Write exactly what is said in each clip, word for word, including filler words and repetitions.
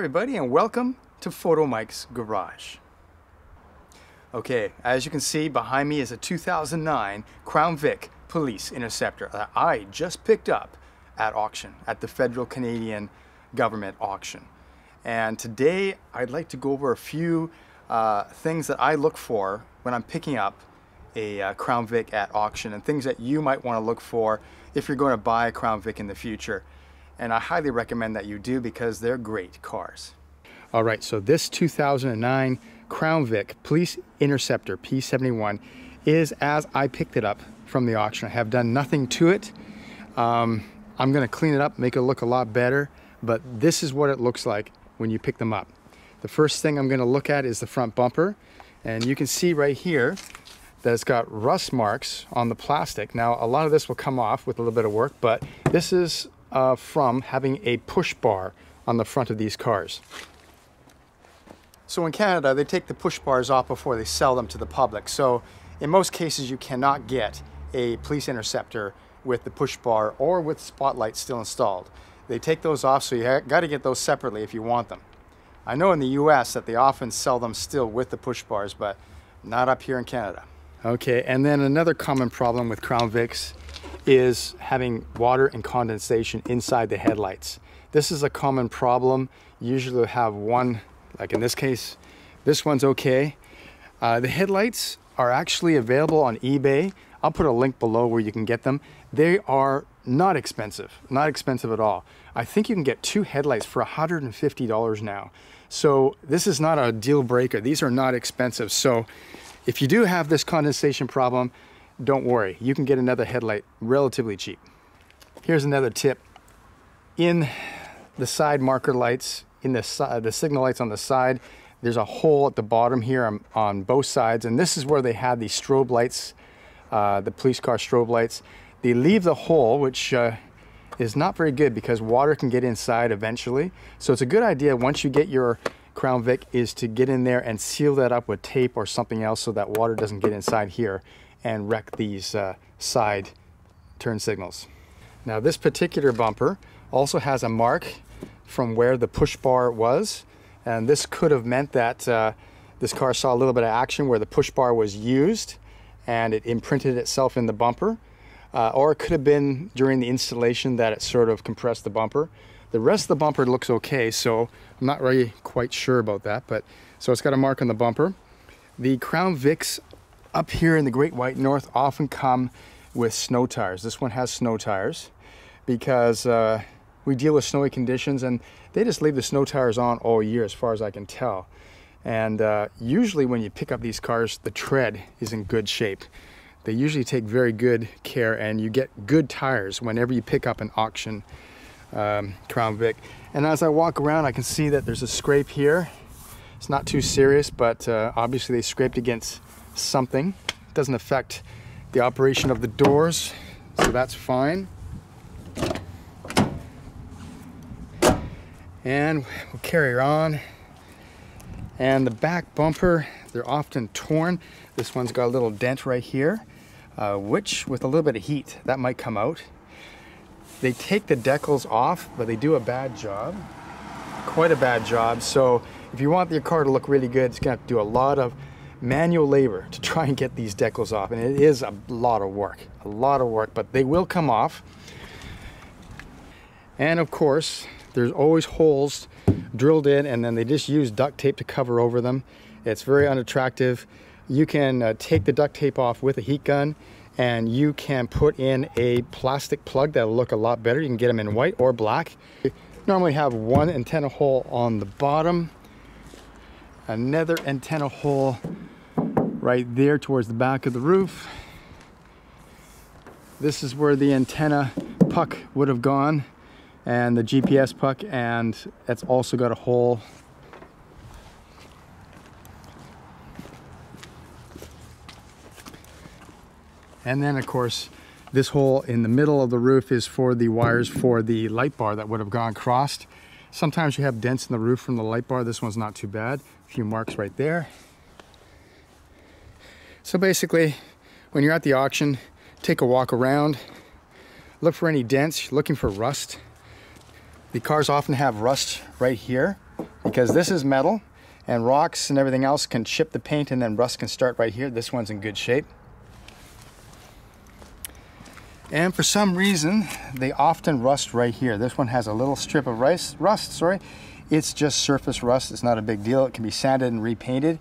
everybody, and welcome to Photo Mike's Garage. Okay, as you can see behind me is a two thousand nine Crown Vic Police Interceptor that I just picked up at auction, at the federal Canadian government auction. And today I'd like to go over a few uh, things that I look for when I'm picking up a uh, Crown Vic at auction, and things that you might want to look for if you're going to buy a Crown Vic in the future. And I highly recommend that you do, because they're great cars. All right, so this two thousand nine Crown Vic Police Interceptor P seventy-one is as I picked it up from the auction. I have done nothing to it. Um, I'm gonna clean it up, make it look a lot better, but this is what it looks like when you pick them up. The first thing I'm gonna look at is the front bumper, and you can see right here that it's got rust marks on the plastic. Now, a lot of this will come off with a little bit of work, but this is uh, from having a push bar on the front of these cars. So in Canada, they take the push bars off before they sell them to the public. So in most cases, you cannot get a police interceptor with the push bar or with spotlights still installed. They take those off, so you got to get those separately if you want them. I know in the U S that they often sell them still with the push bars, but not up here in Canada. Okay, and then another common problem with Crown Vics is having water and condensation inside the headlights. This is a common problem. Usually they'll have one, like in this case, this one's okay. Uh, the headlights are actually available on eBay. I'll put a link below where you can get them. They are not expensive, not expensive at all. I think you can get two headlights for one hundred fifty dollars now. So this is not a deal breaker. These are not expensive. So if you do have this condensation problem, don't worry. You can get another headlight relatively cheap. Here's another tip. In the side marker lights, in the, uh, the signal lights on the side, there's a hole at the bottom here on, on both sides, and this is where they had the strobe lights, uh, the police car strobe lights. They leave the hole, which uh, is not very good because water can get inside eventually. So it's a good idea once you get your Crown Vic is to get in there and seal that up with tape or something else so that water doesn't get inside here and wreck these uh, side turn signals. Now this particular bumper also has a mark from where the push bar was, and this could have meant that uh, this car saw a little bit of action where the push bar was used and it imprinted itself in the bumper, uh, or it could have been during the installation that it sort of compressed the bumper. The rest of the bumper looks okay, so I'm not really quite sure about that, but so it's got a mark on the bumper. The Crown Vics up here in the Great White North often come with snow tires. This one has snow tires because uh, we deal with snowy conditions, and they just leave the snow tires on all year as far as I can tell. And uh, usually when you pick up these cars, the tread is in good shape. They usually take very good care, and you get good tires whenever you pick up an auction um, Crown Vic. And as I walk around, I can see that there's a scrape here. It's not too serious, but uh, obviously they scraped against something. It doesn't affect the operation of the doors, so that's fine. And we'll carry her on. And the back bumper, they're often torn. This one's got a little dent right here, uh, which with a little bit of heat, that might come out. They take the decals off, but they do a bad job, quite a bad job. So if you want your car to look really good, it's gonna have to do a lot of manual labor to try and get these decals off. And it is a lot of work, a lot of work, but they will come off. And of course, there's always holes drilled in, and then they just use duct tape to cover over them. It's very unattractive. You can uh, take the duct tape off with a heat gun, and you can put in a plastic plug that'll look a lot better. You can get them in white or black. You normally have one antenna hole on the bottom, another antenna hole right there towards the back of the roof. This is where the antenna puck would have gone, and the G P S puck, and it's also got a hole. And then of course, this hole in the middle of the roof is for the wires for the light bar that would have gone crossed. Sometimes you have dents in the roof from the light bar. This one's not too bad. A few marks right there. So basically, when you're at the auction, take a walk around, look for any dents, you're looking for rust. The cars often have rust right here. because this is metal and rocks and everything else can chip the paint and then rust can start right here. This one's in good shape. And for some reason, they often rust right here. This one has a little strip of rice, rust, sorry. It's just surface rust, it's not a big deal. It can be sanded and repainted.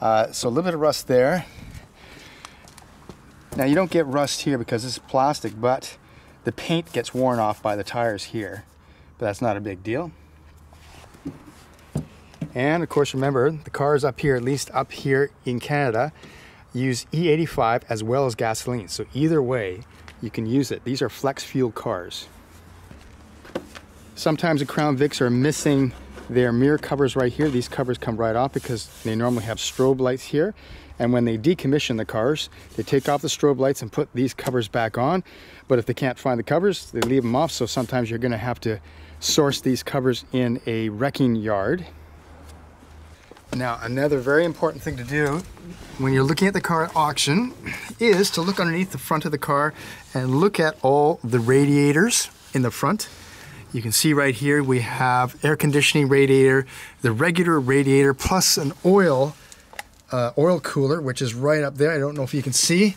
Uh, so a little bit of rust there. Now you don't get rust here because this is plastic, but the paint gets worn off by the tires here, but that's not a big deal. And of course, remember the cars up here, at least up here in Canada, use E eighty-five as well as gasoline. So either way, you can use it. These are flex fuel cars. Sometimes the Crown Vics are missing their mirror covers right here. These covers come right off because they normally have strobe lights here. And when they decommission the cars, they take off the strobe lights and put these covers back on. But if they can't find the covers, they leave them off. So sometimes you're gonna have to source these covers in a wrecking yard. Now, another very important thing to do when you're looking at the car at auction is to look underneath the front of the car and look at all the radiators in the front. You can see right here we have air conditioning radiator, the regular radiator, plus an oil uh, oil cooler, which is right up there. I don't know if you can see.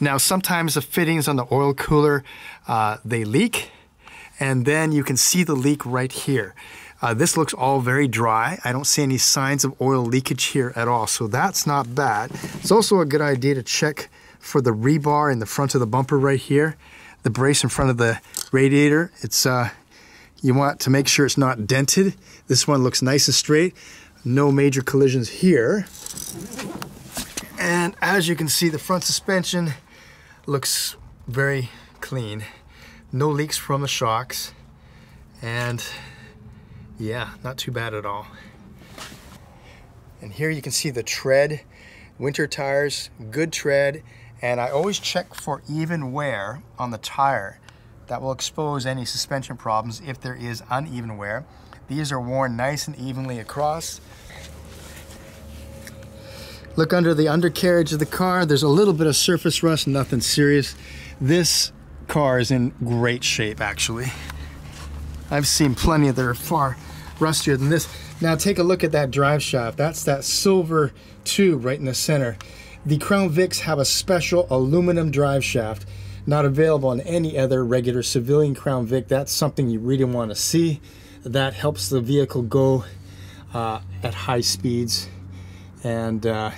Now, sometimes the fittings on the oil cooler, uh, they leak, and then you can see the leak right here. Uh, this looks all very dry. I don't see any signs of oil leakage here at all, so that's not bad. It's also a good idea to check for the rebar in the front of the bumper right here, the brace in front of the radiator. It's uh, you want to make sure it's not dented. This one looks nice and straight. No major collisions here. And as you can see, the front suspension looks very clean. No leaks from the shocks. And yeah, not too bad at all. And here you can see the tread, winter tires, good tread, and I always check for even wear on the tire. That will expose any suspension problems if there is uneven wear. These are worn nice and evenly across. Look under the undercarriage of the car. There's a little bit of surface rust, nothing serious. This car is in great shape, actually. I've seen plenty that are far rustier than this. Now take a look at that drive shaft. That's that silver tube right in the center. The Crown Vics have a special aluminum drive shaft, not available on any other regular civilian Crown Vic. That's something you really want to see. That helps the vehicle go uh, at high speeds. And uh,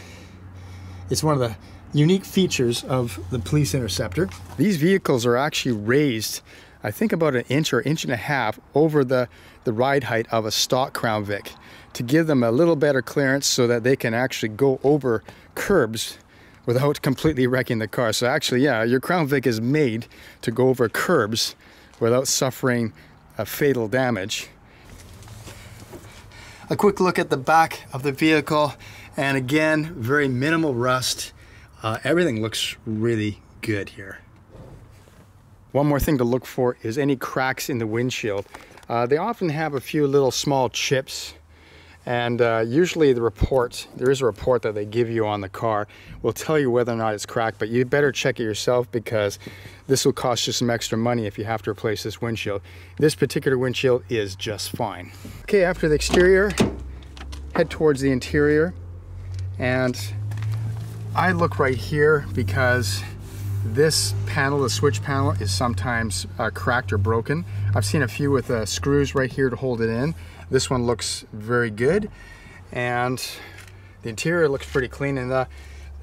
it's one of the unique features of the Police Interceptor. These vehicles are actually raised, I think, about an inch or inch and a half over the, the ride height of a stock Crown Vic to give them a little better clearance so that they can actually go over curbs without completely wrecking the car. So actually, yeah, your Crown Vic is made to go over curbs without suffering a fatal damage. A quick look at the back of the vehicle, and again, very minimal rust. Uh, everything looks really good here. One more thing to look for is any cracks in the windshield. Uh, they often have a few little small chips, and uh, usually the report, there is a report that they give you on the car, will tell you whether or not it's cracked, but you better check it yourself because this will cost you some extra money if you have to replace this windshield. This particular windshield is just fine. Okay, after the exterior, head towards the interior, and I look right here because this panel, the switch panel, is sometimes uh, cracked or broken. I've seen a few with uh, screws right here to hold it in. This one looks very good, and the interior looks pretty clean. And the,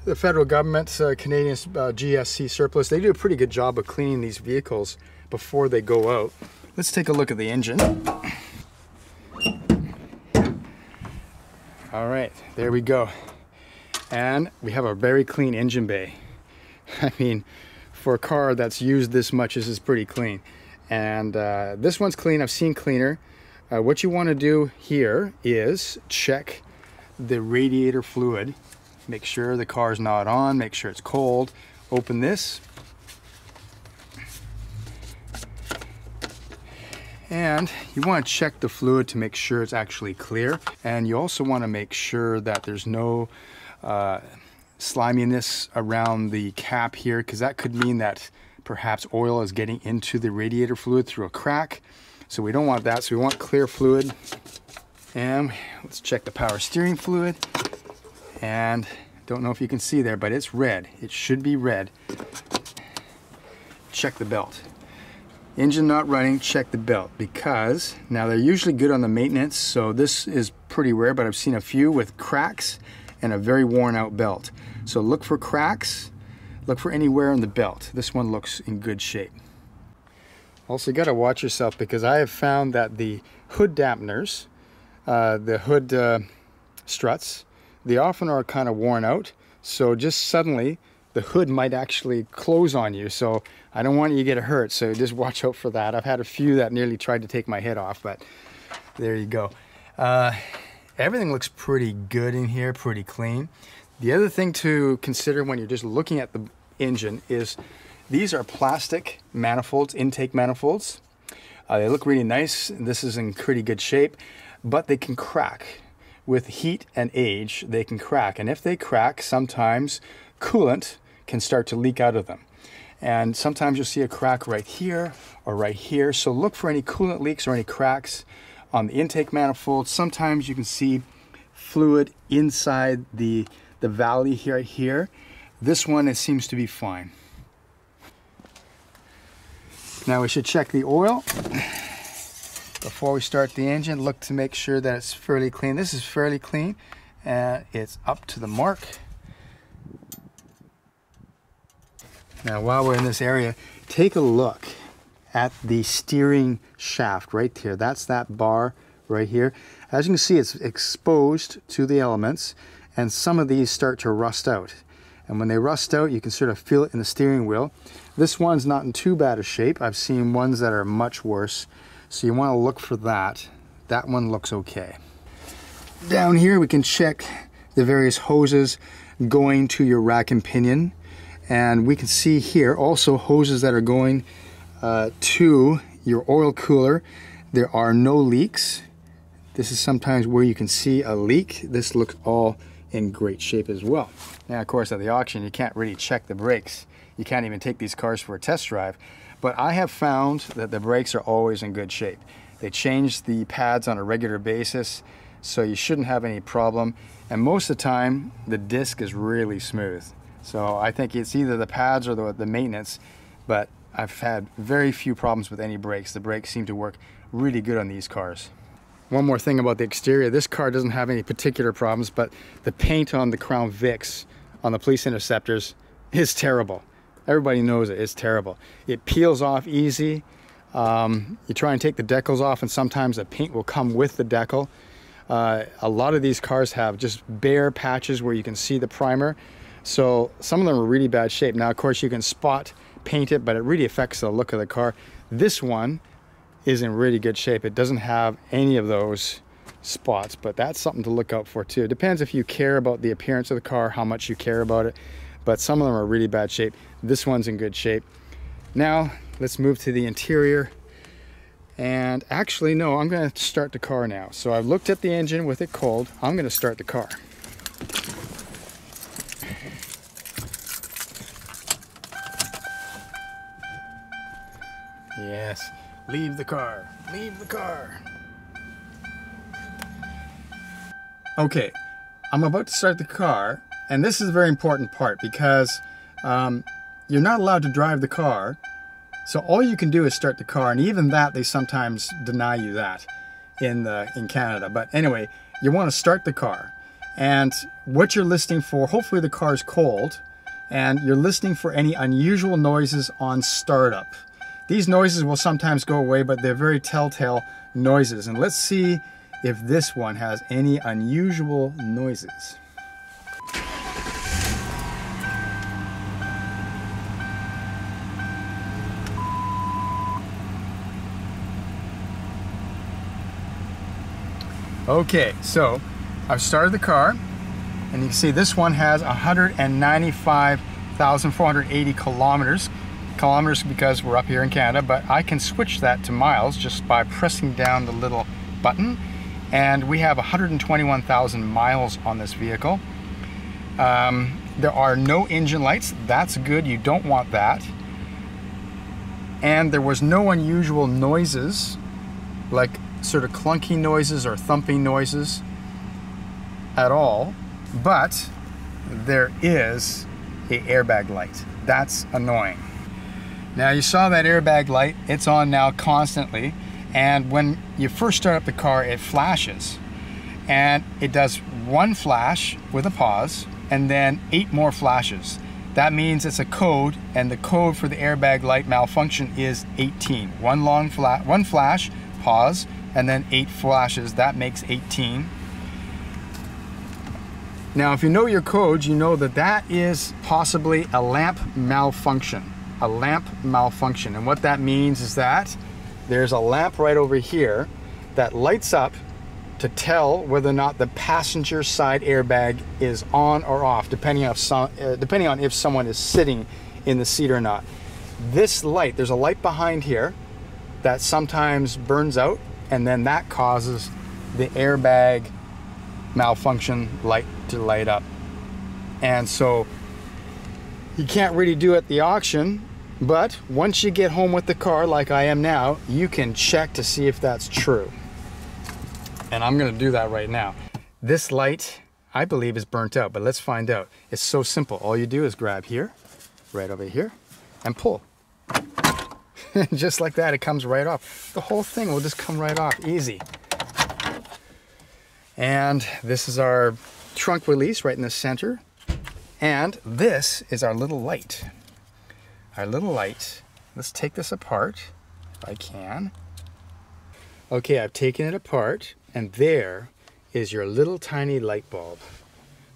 the federal government's uh, Canadian uh, G S C surplus, they do a pretty good job of cleaning these vehicles before they go out. Let's take a look at the engine. All right, there we go. And we have a very clean engine bay. I mean, for a car that's used this much, this is pretty clean. And uh, this one's clean. I've seen cleaner. Uh, what you want to do here is check the radiator fluid. Make sure the car's not on. Make sure it's cold. Open this. And you want to check the fluid to make sure it's actually clear. And you also want to make sure that there's no Uh, sliminess around the cap here, because that could mean that perhaps oil is getting into the radiator fluid through a crack. So we don't want that, so we want clear fluid. And let's check the power steering fluid. And don't know if you can see there, but it's red. It should be red. Check the belt. Engine not running, check the belt, because now they're usually good on the maintenance, so this is pretty rare, but I've seen a few with cracks and a very worn out belt. So look for cracks, look for any wear on the belt. This one looks in good shape. Also, you got to watch yourself, because I have found that the hood dampeners, uh, the hood uh, struts, they often are kind of worn out, so just suddenly the hood might actually close on you, so I don't want you to get hurt, so just watch out for that. I've had a few that nearly tried to take my head off, but there you go. Uh, everything looks pretty good in here, pretty clean. The other thing to consider when you're just looking at the engine is these are plastic manifolds, intake manifolds. Uh, they look really nice. This is in pretty good shape, but they can crack. With heat and age, they can crack, and if they crack, sometimes coolant can start to leak out of them. And sometimes you'll see a crack right here or right here, so look for any coolant leaks or any cracks on the intake manifold. Sometimes you can see fluid inside the, the valley here, right here. This one, it seems to be fine. Now we should check the oil. Before we start the engine, look to make sure that it's fairly clean. This is fairly clean, and it's up to the mark. Now, while we're in this area, take a look at the steering shaft right here. That's that bar right here. As you can see, it's exposed to the elements, and some of these start to rust out. And when they rust out, you can sort of feel it in the steering wheel. This one's not in too bad a shape. I've seen ones that are much worse. So you want to look for that. That one looks okay. Down here we can check the various hoses going to your rack and pinion. And we can see here also hoses that are going uh, to your oil cooler. There are no leaks. This is sometimes where you can see a leak. This looks all in great shape as well. Now, of course, at the auction, you can't really check the brakes. You can't even take these cars for a test drive. But I have found that the brakes are always in good shape. They change the pads on a regular basis, so you shouldn't have any problem. And most of the time, the disc is really smooth. So I think it's either the pads or the, the maintenance, but I've had very few problems with any brakes. The brakes seem to work really good on these cars. One more thing about the exterior. This car doesn't have any particular problems, but the paint on the Crown Vics, on the Police Interceptors, is terrible. Everybody knows it. It's terrible. It peels off easy. Um, you try and take the decals off, and sometimes the paint will come with the decal. Uh, a lot of these cars have just bare patches where you can see the primer. So some of them are really bad shape. Now, of course, you can spot paint it, but it really affects the look of the car. This one is in really good shape. It doesn't have any of those spots, but that's something to look out for too. It depends if you care about the appearance of the car, how much you care about it. But some of them are really bad shape. This one's in good shape. Now, let's move to the interior. And actually, no, I'm gonna start the car now. So I've looked at the engine with it cold. I'm gonna start the car. Yes, leave the car, leave the car. Okay, I'm about to start the car. And this is a very important part, because um, you're not allowed to drive the car, so all you can do is start the car, and even that, they sometimes deny you that in, the, in Canada. But anyway, you want to start the car, and what you're listening for, hopefully the car is cold, and you're listening for any unusual noises on startup. These noises will sometimes go away, but they're very telltale noises, and let's see if this one has any unusual noises. Okay, so I've started the car, and you can see this one has one hundred ninety-five thousand four hundred eighty kilometers. Kilometers because we're up here in Canada, but I can switch that to miles just by pressing down the little button. And we have one hundred twenty-one thousand miles on this vehicle. Um, there are no engine lights. That's good. You don't want that. And there was no unusual noises like sort of clunky noises or thumping noises at all, but there is an airbag light. That's annoying. Now, you saw that airbag light. It's on now constantly, and when you first start up the car, it flashes, and it does one flash with a pause and then eight more flashes. That means it's a code, and the code for the airbag light malfunction is eighteen. One long flash, one flash, pause, and then eight flashes. That makes eighteen. Now, if you know your codes, you know that that is possibly a lamp malfunction. A lamp malfunction. And what that means is that there's a lamp right over here that lights up to tell whether or not the passenger side airbag is on or off, depending on, some, uh, depending on if someone is sitting in the seat or not. This light, there's a light behind here that sometimes burns out, and then that causes the airbag malfunction light to light up. And so you can't really do it at the auction, but once you get home with the car, like I am now, you can check to see if that's true. And I'm gonna do that right now. This light, I believe, is burnt out, but let's find out. It's so simple. All you do is grab here, right over here, and pull. Just like that, it comes right off. The whole thing will just come right off, easy. And this is our trunk release right in the center. And this is our little light. Our little light. Let's take this apart, if I can. Okay, I've taken it apart. And there is your little tiny light bulb.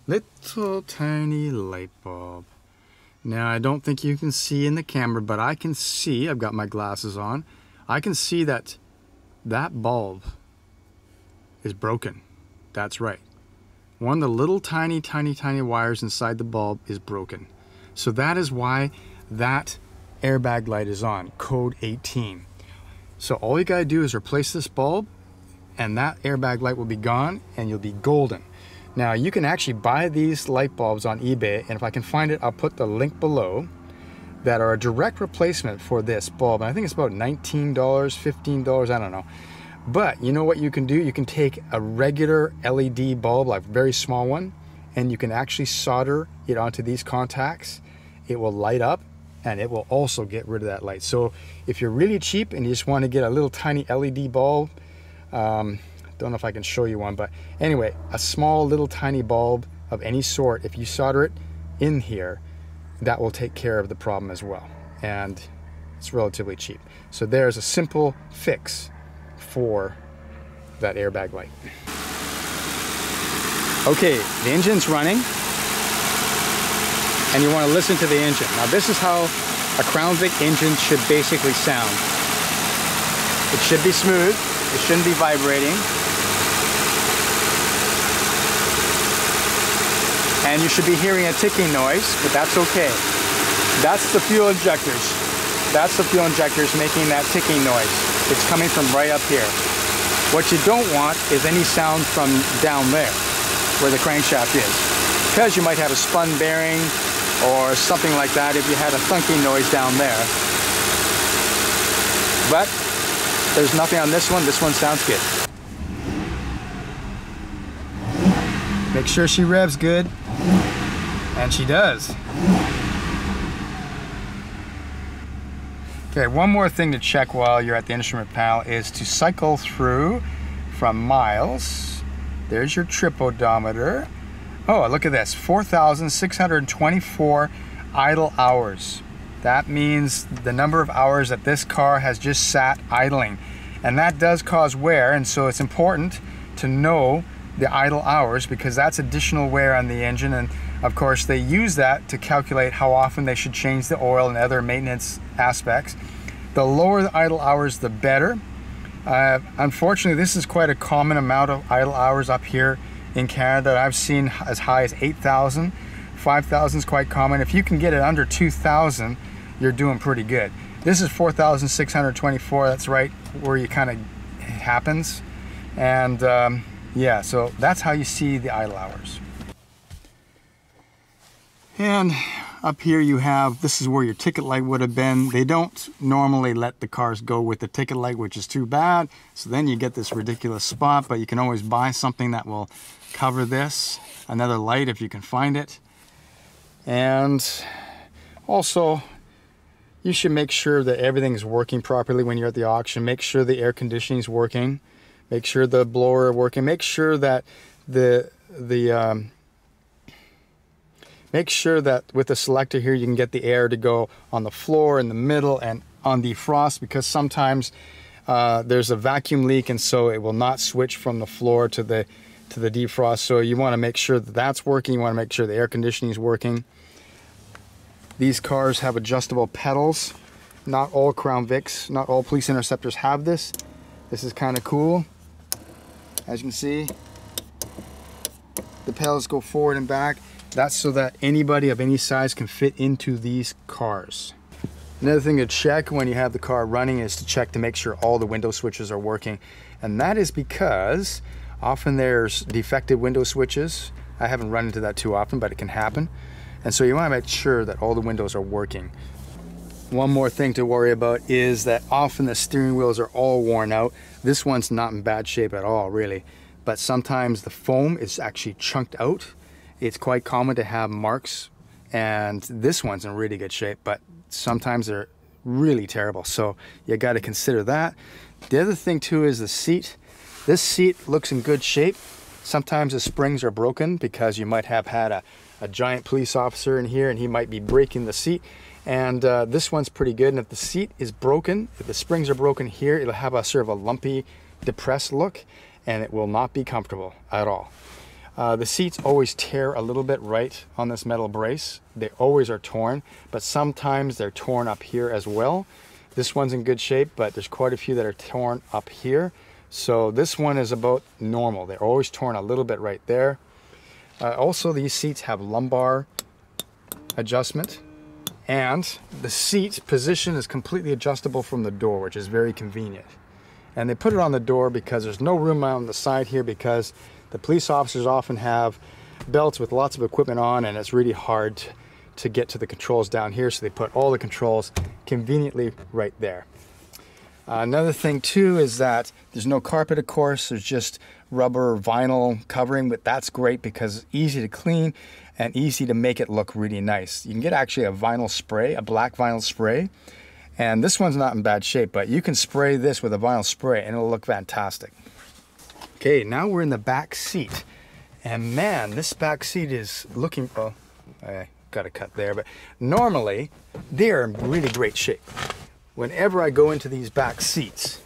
Little tiny light bulb. Now, I don't think you can see in the camera, but I can see, I've got my glasses on, I can see that that bulb is broken. That's right. One of the little tiny, tiny, tiny wires inside the bulb is broken. So that is why that airbag light is on, code eighteen. So all you gotta do is replace this bulb, and that airbag light will be gone, and you'll be golden. Now, you can actually buy these light bulbs on eBay, and if I can find it, I'll put the link below, that are a direct replacement for this bulb. And I think it's about nineteen dollars, fifteen dollars, I don't know. But you know what you can do? You can take a regular L E D bulb, like a very small one, and you can actually solder it onto these contacts. It will light up, and it will also get rid of that light. So if you're really cheap and you just want to get a little tiny L E D bulb, Um, don't know if I can show you one, but anyway, a small little tiny bulb of any sort, if you solder it in here, that will take care of the problem as well. And it's relatively cheap. So there's a simple fix for that airbag light. Okay, the engine's running, and you want to listen to the engine. Now, this is how a Crown Vic engine should basically sound. It should be smooth. It shouldn't be vibrating. And you should be hearing a ticking noise, but that's okay. That's the fuel injectors. That's the fuel injectors making that ticking noise. It's coming from right up here. What you don't want is any sound from down there, where the crankshaft is, because you might have a spun bearing or something like that if you had a thunking noise down there. But there's nothing on this one. This one sounds good. Make sure she revs good. And she does. Okay, one more thing to check while you're at the instrument panel is to cycle through from miles. There's your trip odometer. Oh, look at this, four thousand six hundred twenty-four idle hours. That means the number of hours that this car has just sat idling. And that does cause wear, and so it's important to know the idle hours, because that's additional wear on the engine. And of course, they use that to calculate how often they should change the oil and other maintenance aspects. The lower the idle hours, the better. Uh, unfortunately, this is quite a common amount of idle hours up here in Canada. I've seen as high as eight thousand. five thousand is quite common. If you can get it under two thousand, you're doing pretty good. This is four thousand six hundred twenty-four, that's right where you kind of happens. And um, yeah, so that's how you see the idle hours. And up here you have, this is where your ticket light would have been. They don't normally let the cars go with the ticket light, which is too bad. So then you get this ridiculous spot, but you can always buy something that will cover this. Another light if you can find it. And also, you should make sure that everything's working properly when you're at the auction. Make sure the air conditioning's working. Make sure the blower is working. Make sure that the, the, um, Make sure that with the selector here, you can get the air to go on the floor, in the middle, and on defrost, because sometimes uh, there's a vacuum leak, and so it will not switch from the floor to the to the defrost. So you want to make sure that that's working. You want to make sure the air conditioning is working. These cars have adjustable pedals. Not all Crown Vics, not all Police Interceptors have this. This is kind of cool. As you can see, the pedals go forward and back. That's so that anybody of any size can fit into these cars. Another thing to check when you have the car running is to check to make sure all the window switches are working. And that is because often there's defective window switches. I haven't run into that too often, but it can happen. And so you want to make sure that all the windows are working. One more thing to worry about is that often the steering wheels are all worn out. This one's not in bad shape at all, really. But sometimes the foam is actually chunked out. It's quite common to have marks, and this one's in really good shape, but sometimes they're really terrible, so you got to consider that. The other thing too is the seat. This seat looks in good shape. Sometimes the springs are broken because you might have had a, a giant police officer in here, and he might be breaking the seat, and uh, this one's pretty good. And if the seat is broken, if the springs are broken here, it'll have a sort of a lumpy, depressed look, and it will not be comfortable at all. Uh, the seats always tear a little bit right on this metal brace. They always are torn, but sometimes they're torn up here as well. This one's in good shape, but there's quite a few that are torn up here. So this one is about normal. They're always torn a little bit right there. Uh, also, these seats have lumbar adjustment, and the seat position is completely adjustable from the door, which is very convenient. And they put it on the door because there's no room on the side here, because the police officers often have belts with lots of equipment on, and it's really hard to get to the controls down here, so they put all the controls conveniently right there. Uh, another thing too is that there's no carpet, of course. There's just rubber or vinyl covering, but that's great because it's easy to clean and easy to make it look really nice. You can get actually a vinyl spray, a black vinyl spray. And this one's not in bad shape, but you can spray this with a vinyl spray and it'll look fantastic. Okay, now we're in the back seat. And man, this back seat is looking, oh, I got a cut there, but normally they're in really great shape. Whenever I go into these back seats,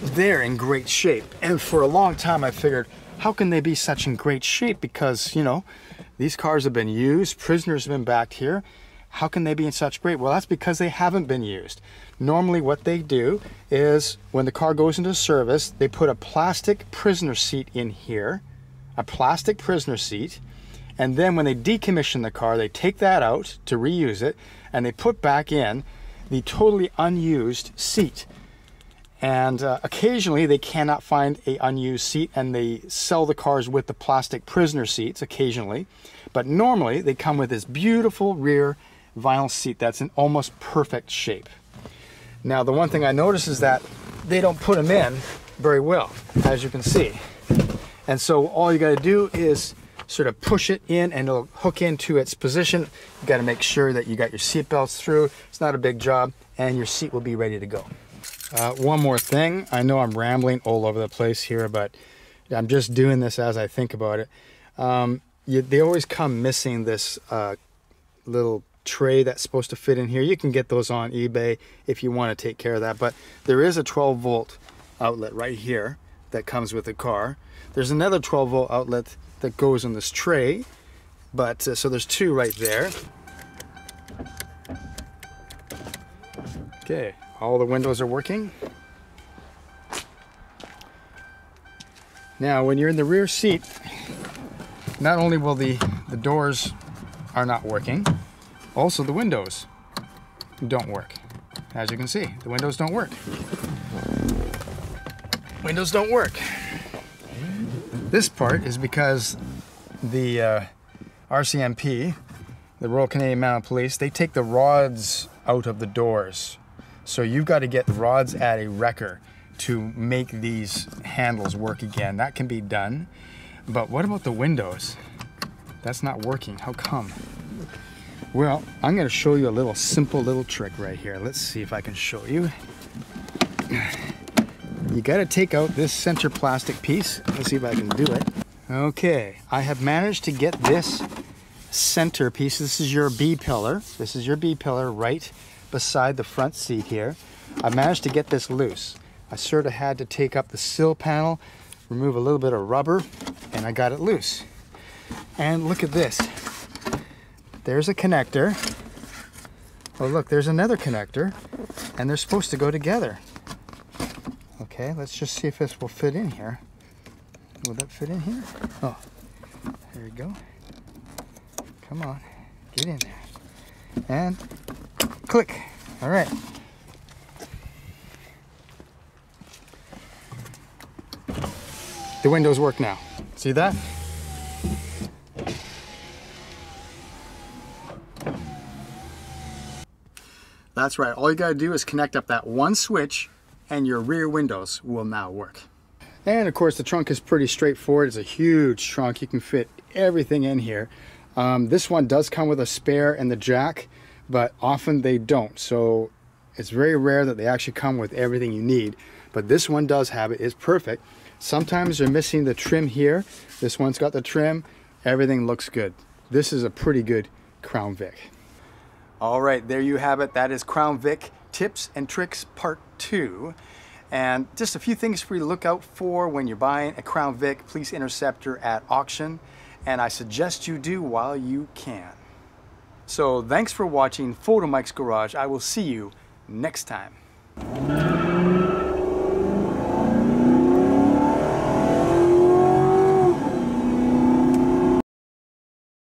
they're in great shape. And for a long time I figured, how can they be such in great shape? Because, you know, these cars have been used, prisoners have been backed here. How can they be in such great? Well, that's because they haven't been used. Normally what they do is when the car goes into service, they put a plastic prisoner seat in here, a plastic prisoner seat, and then when they decommission the car, they take that out to reuse it, and they put back in the totally unused seat. And uh, occasionally they cannot find an unused seat, and they sell the cars with the plastic prisoner seats occasionally. But normally they come with this beautiful rear vinyl seat that's in almost perfect shape. Now, the one thing I notice is that they don't put them in very well, as you can see. And so all you got to do is sort of push it in and it'll hook into its position. You got to make sure that you got your seat belts through. It's not a big job, and your seat will be ready to go. Uh, one more thing. I know I'm rambling all over the place here, but I'm just doing this as I think about it. Um, you, they always come missing this uh, little tray that's supposed to fit in here. You can get those on eBay if you want to take care of that, but there is a twelve volt outlet right here that comes with the car. There's another twelve volt outlet that goes on this tray, but uh, so there's two right there. Okay, all the windows are working. Now when you're in the rear seat, not only will the the doors are not working, also the windows don't work. As you can see, the windows don't work. Windows don't work. This part is because the uh, R C M P, the Royal Canadian Mounted Police, they take the rods out of the doors. So you've got to get the rods at a wrecker to make these handles work again. That can be done. But what about the windows? That's not working. How come? Well, I'm going to show you a little simple little trick right here. Let's see if I can show you. You got to take out this center plastic piece. Let's see if I can do it. Okay, I have managed to get this center piece. This is your B pillar. This is your B pillar right beside the front seat here. I managed to get this loose. I sort of had to take up the sill panel, remove a little bit of rubber, and I got it loose. And look at this. There's a connector. Oh look, there's another connector, and they're supposed to go together. Okay, let's just see if this will fit in here. Will that fit in here? Oh, there you go. Come on, get in there. And click. All right. The windows work now. See that? That's right. All you got to do is connect up that one switch and your rear windows will now work. And of course the trunk is pretty straightforward. It's a huge trunk. You can fit everything in here. Um, this one does come with a spare and the jack, but often they don't. So it's very rare that they actually come with everything you need, but this one does have it. It's perfect. Sometimes you're missing the trim here. This one's got the trim. Everything looks good. This is a pretty good Crown Vic. All right, there you have it. That is Crown Vic Tips and Tricks Part two. And just a few things for you to look out for when you're buying a Crown Vic Police Interceptor at auction, and I suggest you do while you can. So thanks for watching Photo Mike's Garage. I will see you next time.